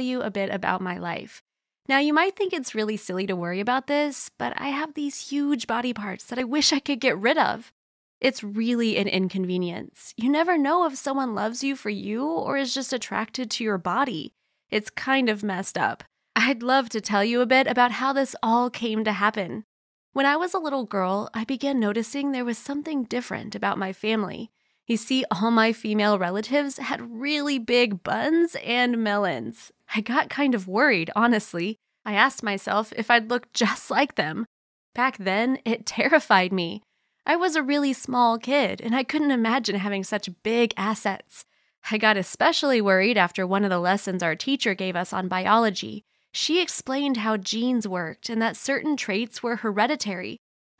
you a bit about my life. Now, you might think it's really silly to worry about this, but I have these huge body parts that I wish I could get rid of. It's really an inconvenience. You never know if someone loves you for you or is just attracted to your body. It's kind of messed up. I'd love to tell you a bit about how this all came to happen. When I was a little girl, I began noticing there was something different about my family. You see, all my female relatives had really big buns and melons. I got kind of worried, honestly. I asked myself if I'd look just like them. Back then, it terrified me. I was a really small kid, and I couldn't imagine having such big assets. I got especially worried after one of the lessons our teacher gave us on biology. She explained how genes worked and that certain traits were hereditary.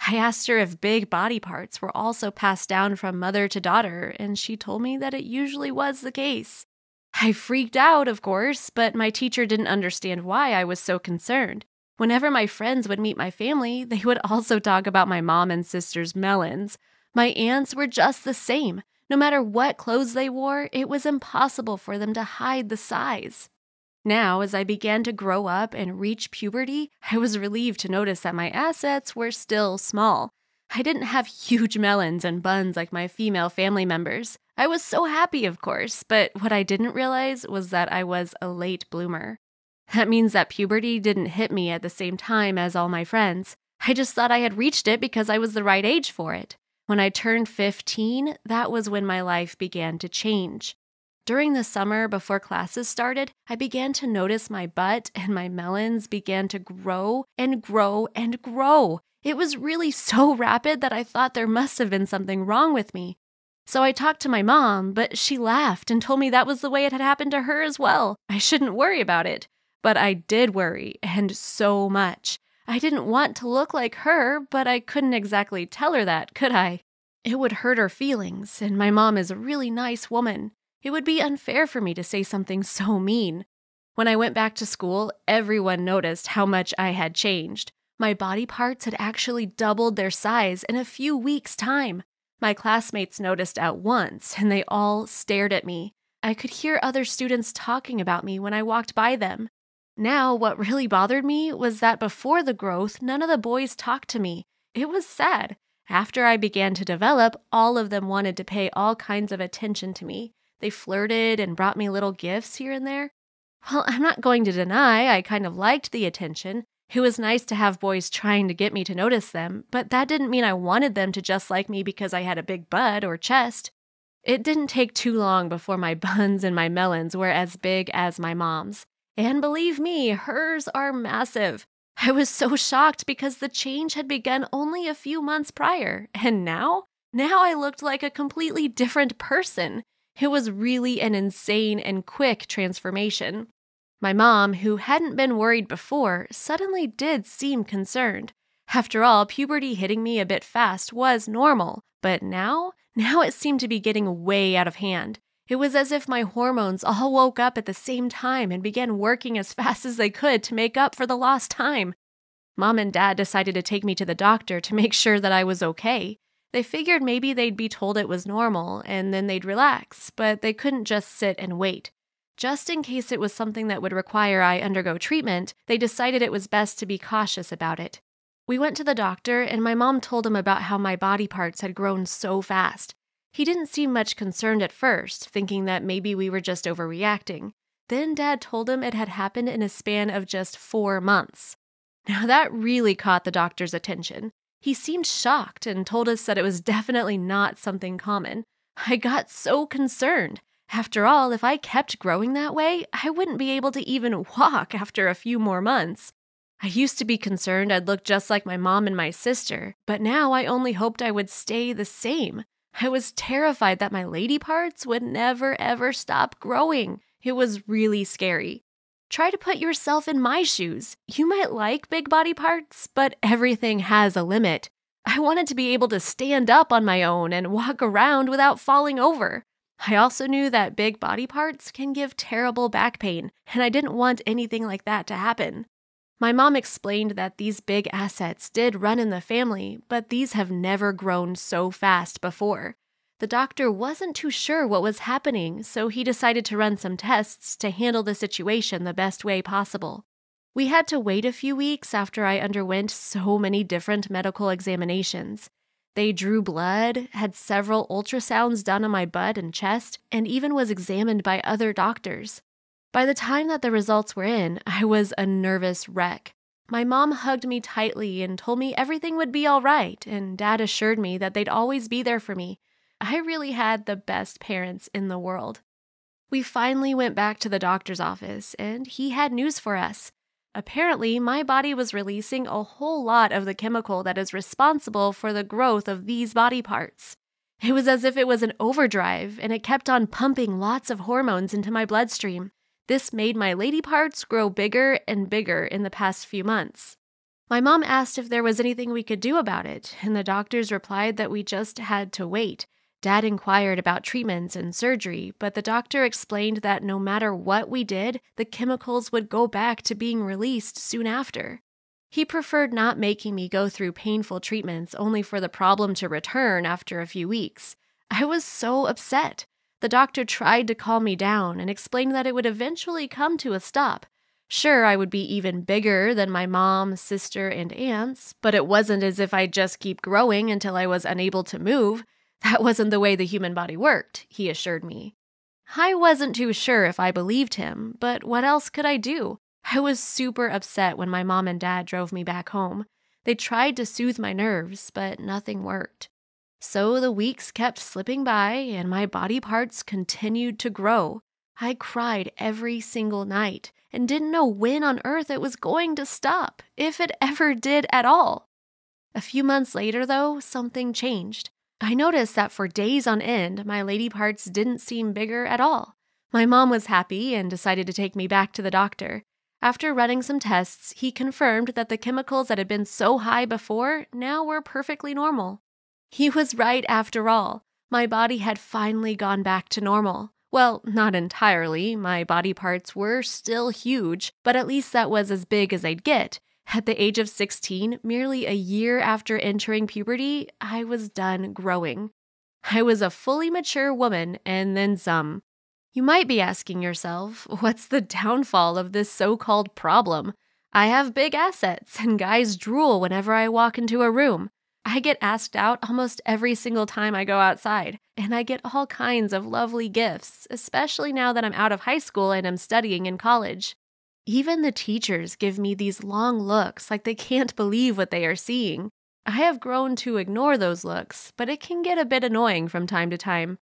I asked her if big body parts were also passed down from mother to daughter, and she told me that it usually was the case. I freaked out, of course, but my teacher didn't understand why I was so concerned. Whenever my friends would meet my family, they would also talk about my mom and sister's melons. My aunts were just the same. No matter what clothes they wore, it was impossible for them to hide the size. Now, as I began to grow up and reach puberty, I was relieved to notice that my assets were still small. I didn't have huge melons and buns like my female family members. I was so happy, of course, but what I didn't realize was that I was a late bloomer. That means that puberty didn't hit me at the same time as all my friends. I just thought I had reached it because I was the right age for it. When I turned 15, that was when my life began to change. During the summer before classes started, I began to notice my butt and my melons began to grow and grow and grow. It was really so rapid that I thought there must have been something wrong with me. So I talked to my mom, but she laughed and told me that was the way it had happened to her as well. I shouldn't worry about it. But I did worry, and so much. I didn't want to look like her, but I couldn't exactly tell her that, could I? It would hurt her feelings, and my mom is a really nice woman. It would be unfair for me to say something so mean. When I went back to school, everyone noticed how much I had changed. My body parts had actually doubled their size in a few weeks' time. My classmates noticed at once, and they all stared at me. I could hear other students talking about me when I walked by them. Now, what really bothered me was that before the growth, none of the boys talked to me. It was sad. After I began to develop, all of them wanted to pay all kinds of attention to me. They flirted and brought me little gifts here and there. Well, I'm not going to deny I kind of liked the attention. It was nice to have boys trying to get me to notice them, but that didn't mean I wanted them to just like me because I had a big butt or chest. It didn't take too long before my buns and my melons were as big as my mom's. And believe me, hers are massive. I was so shocked because the change had begun only a few months prior, and now I looked like a completely different person. It was really an insane and quick transformation. My mom, who hadn't been worried before, suddenly did seem concerned. After all, puberty hitting me a bit fast was normal, but now it seemed to be getting way out of hand. It was as if my hormones all woke up at the same time and began working as fast as they could to make up for the lost time. Mom and Dad decided to take me to the doctor to make sure that I was okay. They figured maybe they'd be told it was normal and then they'd relax, but they couldn't just sit and wait. Just in case it was something that would require I undergo treatment, they decided it was best to be cautious about it. We went to the doctor and my mom told him about how my body parts had grown so fast. He didn't seem much concerned at first, thinking that maybe we were just overreacting. Then Dad told him it had happened in a span of just 4 months. Now that really caught the doctor's attention. He seemed shocked and told us that it was definitely not something common. I got so concerned. After all, if I kept growing that way, I wouldn't be able to even walk after a few more months. I used to be concerned I'd look just like my mom and my sister, but now I only hoped I would stay the same. I was terrified that my lady parts would never ever stop growing. It was really scary. Try to put yourself in my shoes. You might like big body parts, but everything has a limit. I wanted to be able to stand up on my own and walk around without falling over. I also knew that big body parts can give terrible back pain, and I didn't want anything like that to happen. My mom explained that these big assets did run in the family, but these have never grown so fast before. The doctor wasn't too sure what was happening, so he decided to run some tests to handle the situation the best way possible. We had to wait a few weeks after I underwent so many different medical examinations. They drew blood, had several ultrasounds done on my butt and chest, and even was examined by other doctors. By the time that the results were in, I was a nervous wreck. My mom hugged me tightly and told me everything would be all right, and Dad assured me that they'd always be there for me. I really had the best parents in the world. We finally went back to the doctor's office, and he had news for us. Apparently, my body was releasing a whole lot of the chemical that is responsible for the growth of these body parts. It was as if it was an overdrive, and it kept on pumping lots of hormones into my bloodstream. This made my lady parts grow bigger and bigger in the past few months. My mom asked if there was anything we could do about it, and the doctors replied that we just had to wait. Dad inquired about treatments and surgery, but the doctor explained that no matter what we did, the chemicals would go back to being released soon after. He preferred not making me go through painful treatments only for the problem to return after a few weeks. I was so upset. The doctor tried to calm me down and explained that it would eventually come to a stop. Sure, I would be even bigger than my mom, sister, and aunts, but it wasn't as if I'd just keep growing until I was unable to move. That wasn't the way the human body worked, he assured me. I wasn't too sure if I believed him, but what else could I do? I was super upset when my mom and dad drove me back home. They tried to soothe my nerves, but nothing worked. So the weeks kept slipping by, and my body parts continued to grow. I cried every single night and didn't know when on earth it was going to stop, if it ever did at all. A few months later, though, something changed. I noticed that for days on end, my lady parts didn't seem bigger at all. My mom was happy and decided to take me back to the doctor. After running some tests, he confirmed that the chemicals that had been so high before now were perfectly normal. He was right after all. My body had finally gone back to normal. Well, not entirely. My body parts were still huge, but at least that was as big as I'd get. At the age of 16, merely a year after entering puberty, I was done growing. I was a fully mature woman, and then some. You might be asking yourself, what's the downfall of this so-called problem? I have big assets, and guys drool whenever I walk into a room. I get asked out almost every single time I go outside, and I get all kinds of lovely gifts, especially now that I'm out of high school and I'm studying in college. Even the teachers give me these long looks like they can't believe what they are seeing. I have grown to ignore those looks, but it can get a bit annoying from time to time.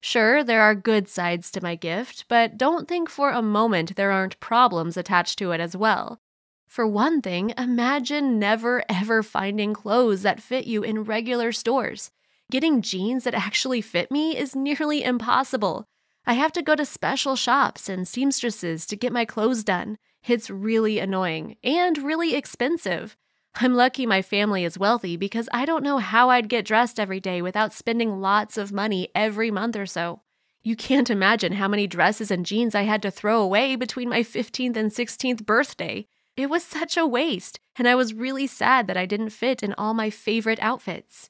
Sure, there are good sides to my gift, but don't think for a moment there aren't problems attached to it as well. For one thing, imagine never ever finding clothes that fit you in regular stores. Getting jeans that actually fit me is nearly impossible. I have to go to special shops and seamstresses to get my clothes done. It's really annoying and really expensive. I'm lucky my family is wealthy because I don't know how I'd get dressed every day without spending lots of money every month or so. You can't imagine how many dresses and jeans I had to throw away between my 15th and 16th birthday. It was such a waste, and I was really sad that I didn't fit in all my favorite outfits.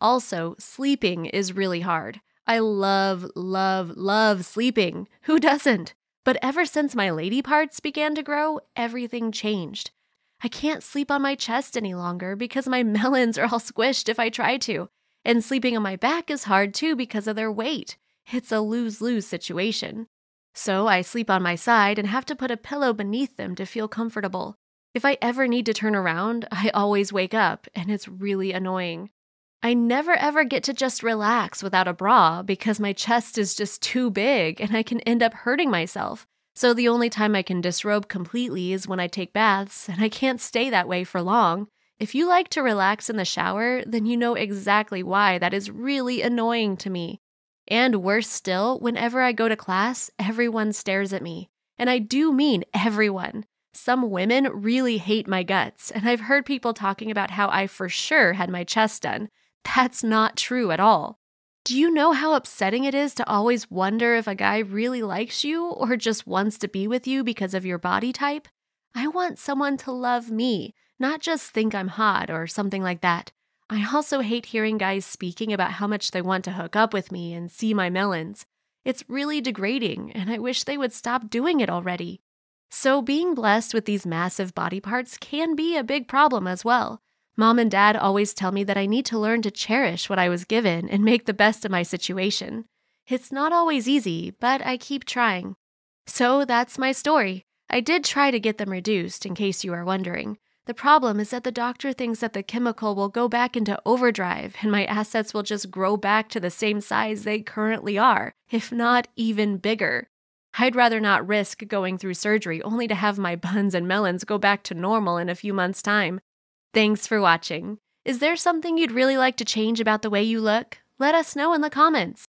Also, sleeping is really hard. I love, love, love sleeping. Who doesn't? But ever since my lady parts began to grow, everything changed. I can't sleep on my chest any longer because my melons are all squished if I try to. And sleeping on my back is hard too because of their weight. It's a lose-lose situation. So I sleep on my side and have to put a pillow beneath them to feel comfortable. If I ever need to turn around, I always wake up, and it's really annoying. I never ever get to just relax without a bra because my chest is just too big and I can end up hurting myself. So the only time I can disrobe completely is when I take baths, and I can't stay that way for long. If you like to relax in the shower, then you know exactly why that is really annoying to me. And worse still, whenever I go to class, everyone stares at me. And I do mean everyone. Some women really hate my guts, and I've heard people talking about how I for sure had my chest done. That's not true at all. Do you know how upsetting it is to always wonder if a guy really likes you or just wants to be with you because of your body type? I want someone to love me, not just think I'm hot or something like that. I also hate hearing guys speaking about how much they want to hook up with me and see my melons. It's really degrading, and I wish they would stop doing it already. So being blessed with these massive body parts can be a big problem as well. Mom and Dad always tell me that I need to learn to cherish what I was given and make the best of my situation. It's not always easy, but I keep trying. So that's my story. I did try to get them reduced, in case you are wondering. The problem is that the doctor thinks that the chemical will go back into overdrive and my assets will just grow back to the same size they currently are, if not even bigger. I'd rather not risk going through surgery only to have my buns and melons go back to normal in a few months' time. Thanks for watching. Is there something you'd really like to change about the way you look? Let us know in the comments.